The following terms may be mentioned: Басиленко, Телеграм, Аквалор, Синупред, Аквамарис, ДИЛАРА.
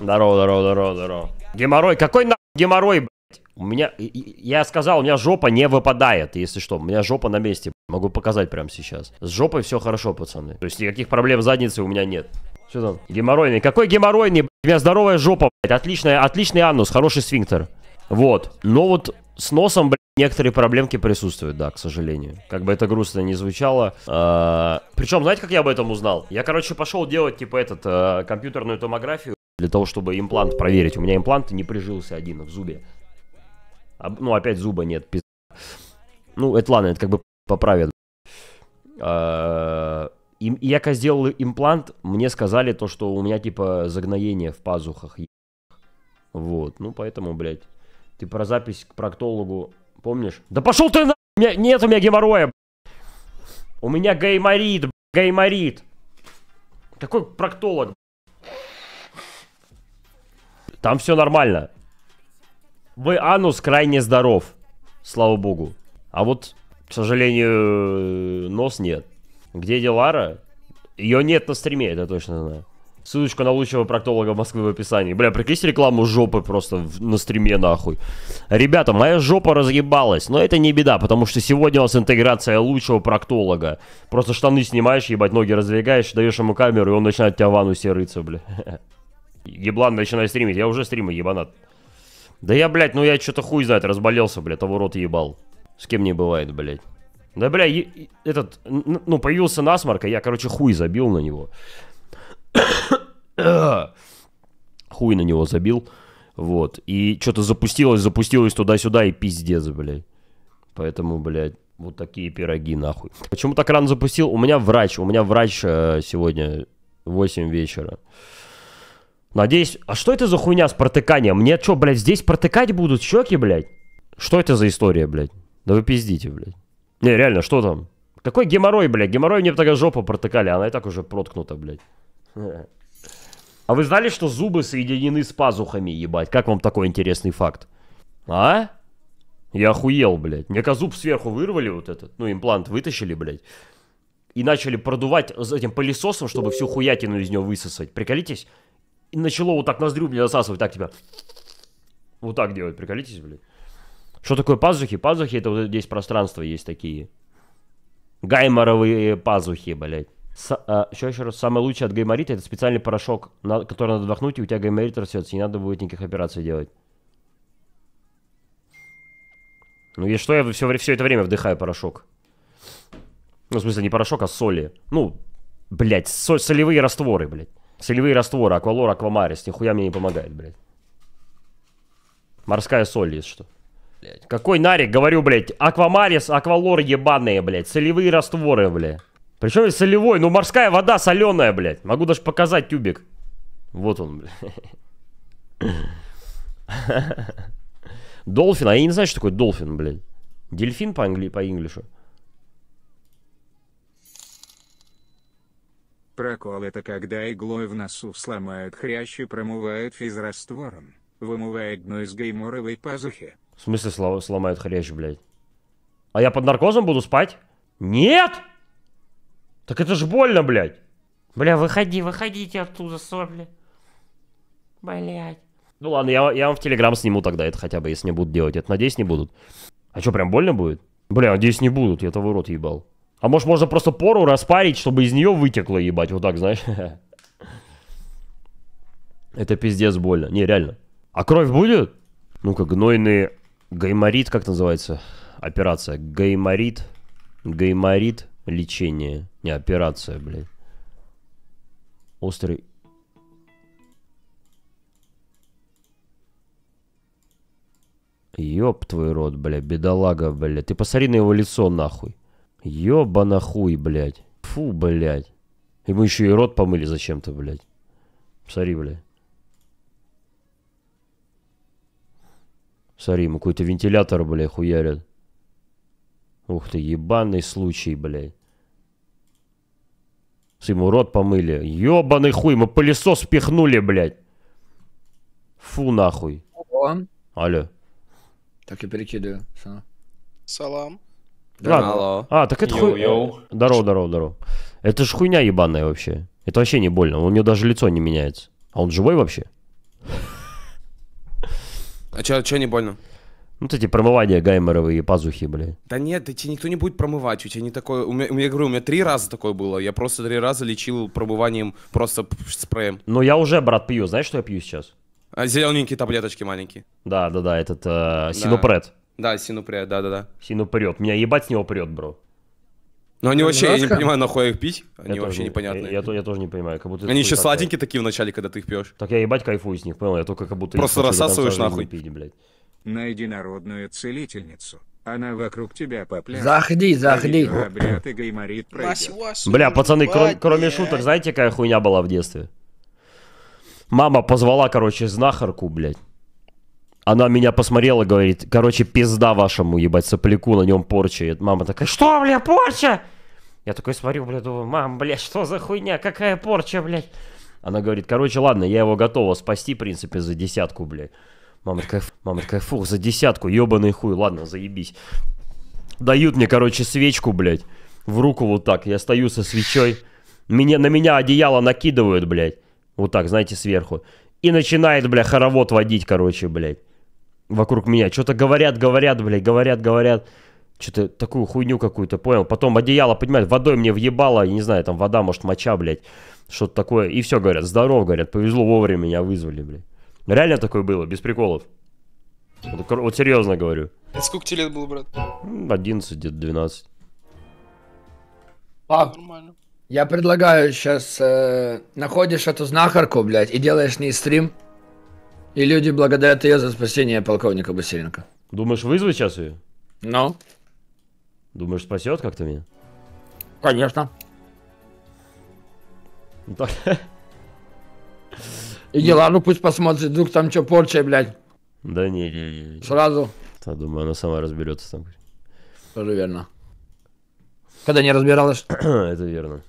Здорово, здорово, здорово, здорово. Геморрой, какой нахуй геморрой, блядь? У меня, я сказал, у меня жопа не выпадает, если что. У меня жопа на месте, блядь. Могу показать прямо сейчас. С жопой все хорошо, пацаны. То есть никаких проблем с задницей у меня нет. Что там? Геморройный. Какой геморройный, блядь? У меня здоровая жопа, блядь. Отличная, отличный анус, хороший сфинктер. Вот. Но вот с носом, блядь, некоторые проблемки присутствуют, да, к сожалению. Как бы это грустно не звучало. Причем, знаете, как я об этом узнал? Я, короче, пошел делать, типа, компьютерную томографию. Для того, чтобы имплант проверить. У меня имплант не прижился один в зубе. Ну, опять зуба нет, пизда. Ну, это ладно, это как бы поправит. Я когда сделал имплант, мне сказали то, что у меня, типа, загноение в пазухах. Вот, ну, поэтому, блядь. Ты про запись к проктологу помнишь? Да пошел ты на... Нет у меня геморроя, блядь. У меня гайморит, блядь, гайморит. Какой проктолог, блядь? Там все нормально. Мой анус крайне здоров. Слава богу. А вот, к сожалению, нос нет. Где Дилара? Ее нет на стриме, это точно знаю. Ссылочку на лучшего проктолога Москвы в описании. Бля, прикрепите рекламу жопы просто на стриме нахуй. Ребята, моя жопа разъебалась. Но это не беда, потому что сегодня у нас интеграция лучшего проктолога. Просто штаны снимаешь, ебать, ноги раздвигаешь, даешь ему камеру, и он начинает тебя в анусе рыться, бля. Еблан, начинай стримить. Я уже стримы, ебанат. Да я, блядь, ну я что-то хуй знает, разболелся, блядь, того рот ебал. С кем не бывает, блядь. Да, блядь, ну, появился насморк, а я, короче, хуй забил на него. Хуй на него забил. Вот. И что-то запустилось туда-сюда и пиздец, блядь. Поэтому, блядь, вот такие пироги, нахуй. Почему так рано запустил? У меня врач сегодня 8 вечера. Надеюсь... А что это за хуйня с протыканием? Мне что, блядь, здесь протыкать будут щеки, блядь? Что это за история, блядь? Да вы пиздите, блядь. Не, реально, что там? Какой геморрой, блядь? Геморрой мне тогда жопу протыкали, она и так уже проткнута, блядь. А вы знали, что зубы соединены с пазухами, ебать? Как вам такой интересный факт? А? Я охуел, блядь. Мне зуб сверху вырвали вот этот, ну, имплант вытащили, блядь. И начали продувать этим пылесосом, чтобы всю хуятину из него высосать. Приколитесь? И начало вот так ноздрю мне засасывать, так тебя. Вот так делать, приколитесь, блядь. Что такое пазухи? Пазухи — это вот здесь пространство есть такие. Гайморовые пазухи, блядь. Еще раз, самое лучшее от гайморита — это специальный порошок, который надо вдохнуть, и у тебя гайморит растется, не надо будет никаких операций делать. Ну и что, я все это время вдыхаю порошок. Ну, в смысле, не порошок, а соли. Ну, блядь, солевые растворы, блядь. Солевые растворы, аквалор, аквамарис, нихуя мне не помогает, блядь. Морская соль, если что. Блядь, какой нарик, говорю, блядь, аквамарис, аквалор ебаные, блядь, солевые растворы, блядь. Причем здесь солевой, ну морская вода соленая, блядь. Могу даже показать тюбик. Вот он, блядь. Долфин, а я не знаю, что такое долфин, блядь. Дельфин по-инглишу. Прокол — это когда иглой в носу сломают хрящ и промывают физраствором, вымывает дно из гайморовой пазухи. В смысле сломают хрящ, блядь? А я под наркозом буду спать? Нет! Так это ж больно, блядь. Бля, выходите оттуда, сопли. Блядь. Ну ладно, я вам в Телеграм сниму тогда это хотя бы, если не будут делать это. Надеюсь, не будут. А что, прям больно будет? Бля, надеюсь, не будут, я того рот ебал. А может, можно просто пору распарить, чтобы из нее вытекло, ебать, вот так, знаешь. Это пиздец больно. Не, реально. А кровь будет? Ну-ка, гнойный гайморит, как называется? Операция. Гайморит. Гайморит. Лечение. Не, операция, блядь. Острый. Ёб твой рот, блядь, бедолага, блядь. Ты посмотри на его лицо, нахуй. Ёбана хуй, блядь. Фу, блядь. Ему еще и рот помыли зачем-то, блядь. Смотри, блядь. Смотри, ему какой-то вентилятор, блядь, хуярят. Ух ты, ебаный случай, блядь. Ему рот помыли. Ёбаный хуй, мы пылесос впихнули, блядь. Фу, нахуй. Алло. Так я перекидываю. Салам. Да, а, так это хуйня. Здорово, здорово, здорово. Это ж хуйня ебаная вообще. Это вообще не больно. У него даже лицо не меняется. А он живой вообще? А чё не больно? Ну, вот эти промывания гайморовые пазухи, блядь. Да нет, да тебе никто не будет промывать, у тебя не такое... Я говорю, у меня 3 раза такое было, я просто 3 раза лечил промыванием просто спреем. Ну, я уже, брат, пью, знаешь, что я пью сейчас? Зелененькие таблеточки маленькие. Да, этот синупред. Да, синупред, да. Синупред, меня ебать с него прет, бро. Ну они вообще, я не понимаю, нахуй их пить, они вообще непонятные. Я тоже не понимаю, как будто... Они еще сладенькие такие вначале, когда ты их пьешь. Так я ебать кайфую с них, понял, я только как будто... Просто рассасываешь нахуй. Найди народную целительницу. Она вокруг тебя попляшет. Заходи. Бля, пацаны, кроме шуток, знаете, какая хуйня была в детстве? Мама позвала, короче, знахарку, блядь. Она меня посмотрела, говорит, короче, пизда вашему, ебать, сопляку, на нем порча. И мама такая, что, бля, порча? Я такой смотрю, бля, думаю, мам, бля, что за хуйня, какая порча, блядь? Она говорит, короче, ладно, я его готова спасти, в принципе, за 10, блядь. Мама такая, фух, за 10, ебаный хуй, ладно, заебись. Дают мне, короче, свечку, блядь, в руку вот так, я стою со свечой. На меня одеяло накидывают, блядь, вот так, знаете, сверху. И начинает, бля, хоровод водить, короче, блядь. Вокруг меня. Что-то говорят, блядь, говорят. Что-то такую хуйню какую-то, понял. Потом одеяло, понимаешь, водой мне въебало, я не знаю, там вода, может, моча, блядь. Что-то такое. И все, говорят, здоров, говорят, повезло, вовремя меня вызвали, блядь. Реально такое было, без приколов. Вот серьезно говорю. А сколько тебе лет было, брат? 11, где-то 12. Пап, нормально. Я предлагаю сейчас находишь эту знахарку, блядь, и делаешь не стрим. И люди благодарят ее за спасение полковника Басиленко. Думаешь, вызвать сейчас ее? Ну. Думаешь, спасет как-то меня? Конечно. Так. И дела, ну пусть посмотрит, вдруг там что порча, блядь. Да не. Сразу. Да, думаю, она сама разберется там. Тоже верно. Когда не разбиралась. Это верно.